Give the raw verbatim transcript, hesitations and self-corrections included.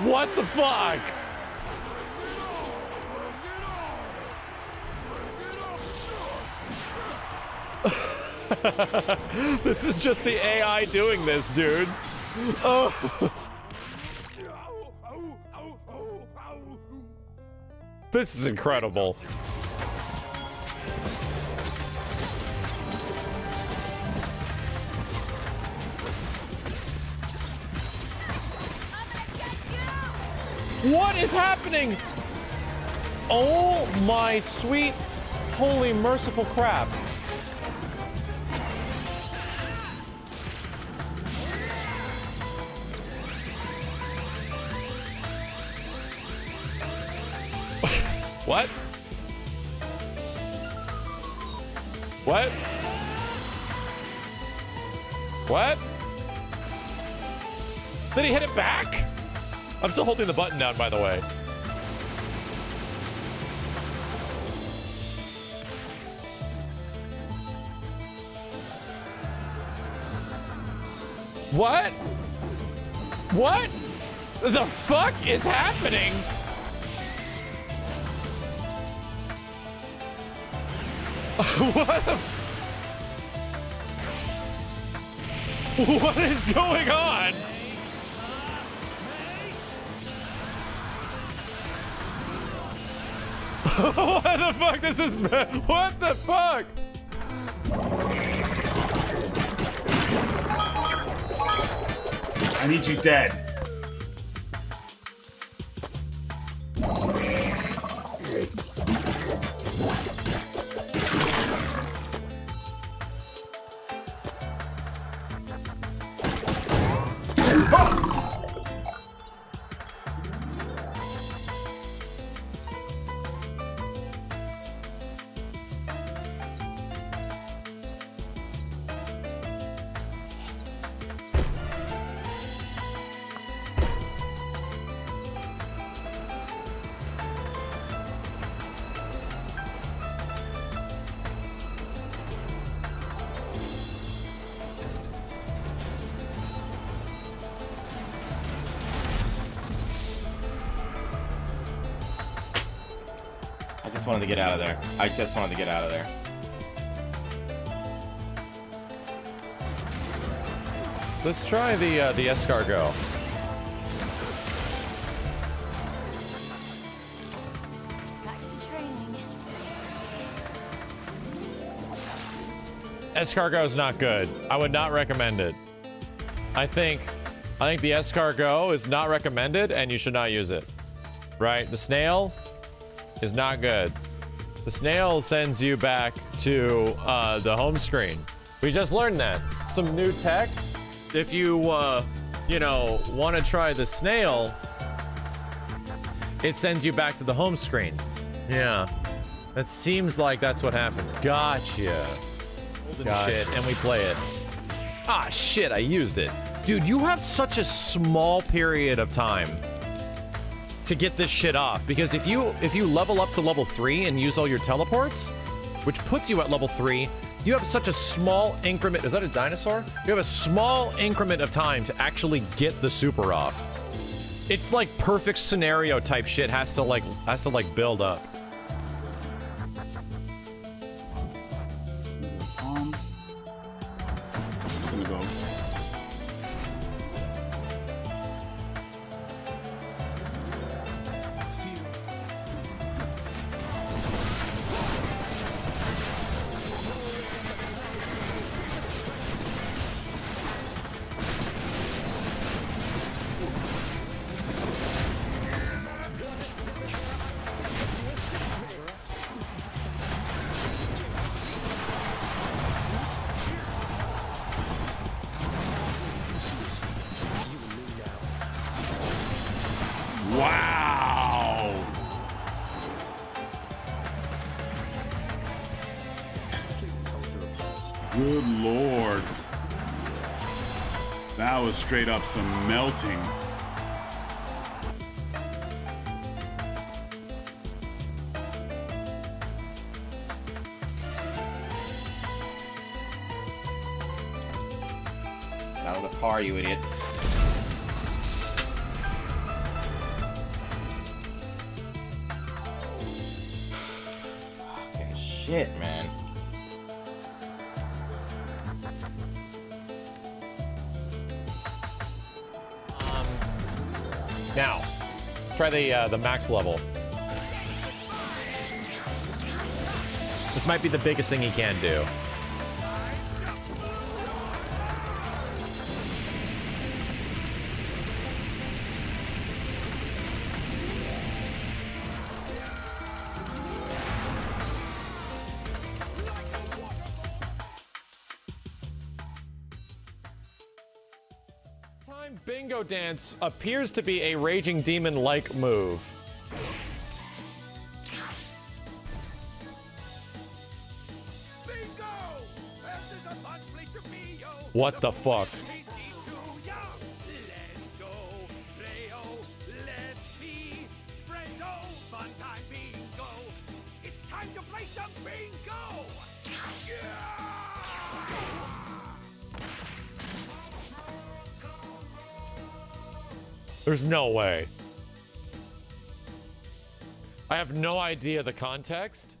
What the fuck? This is just the A I doing this, dude. Oh. This is incredible. What is happening? Oh my sweet, holy, merciful crap. What? What? What? Did he hit it back? I'm still holding the button down, by the way. What? What the fuck is happening? What the f- What is going on? What the fuck? This is bad. What the fuck? I need you dead. Wanted to get out of there. I just wanted to get out of there. Let's try the uh, the escargot. Back to training. Escargot's not good. I would not recommend it. I think I think the escargot is not recommended, and you should not use it. Right? The snail is not good. The snail sends you back to uh, the home screen. We just learned that. Some new tech. If you, uh, you know, want to try the snail, it sends you back to the home screen. Yeah. That seems like that's what happens. Gotcha. Gotcha. Shit, and we play it. Ah, shit, I used it. Dude, you have such a small period of time to get this shit off, because if you if you level up to level three and use all your teleports, which puts you at level three, you have such a small increment. Is that a dinosaur? You have a small increment of time to actually get the super off. It's like perfect scenario type shit has to like has to like build up. Straight up some melting. Out of the car, you idiot. shit, man. Um, now, try the uh, the max level. This might be the biggest thing he can do. Bingo Dance appears to be a Raging Demon-like move. What the fuck? There's no way. I have no idea the context.